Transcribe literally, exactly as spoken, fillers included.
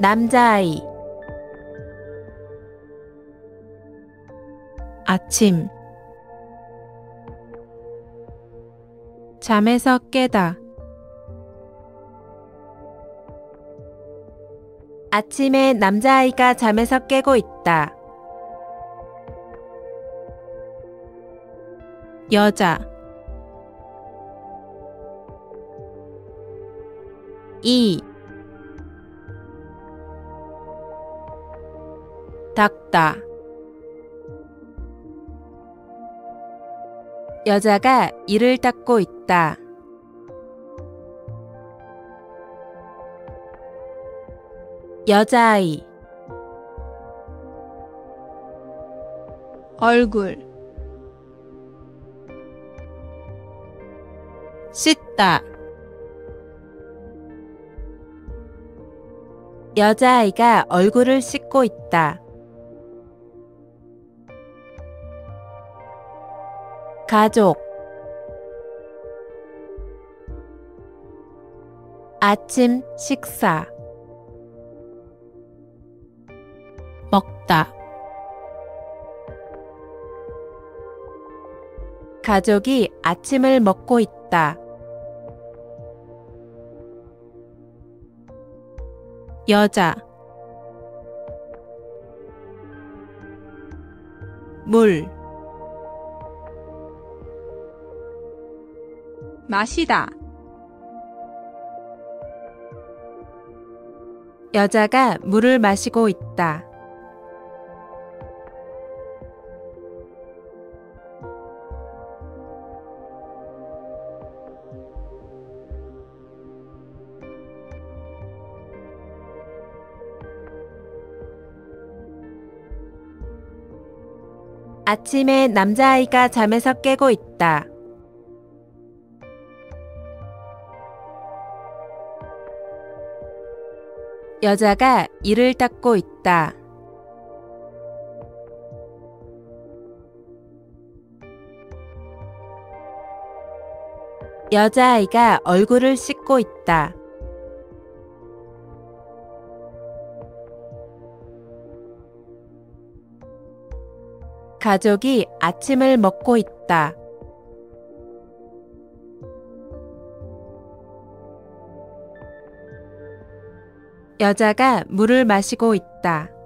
남자아이 아침 잠에서 깨다 아침에 남자아이가 잠에서 깨고 있다. 여자 이 닦다 여자가 이를 닦고 있다. 여자아이 얼굴 씻다 여자아이가 얼굴을 씻고 있다. 가족 아침 식사 먹다 가족이 아침을 먹고 있다. 여자 물 마시다 여자가 물을 마시고 있다. 아침에 남자아이가 잠에서 깨고 있다. 여자가 이를 닦고 있다. 여자아이가 얼굴을 씻고 있다. 가족이 아침을 먹고 있다. 여자가 물을 마시고 있다.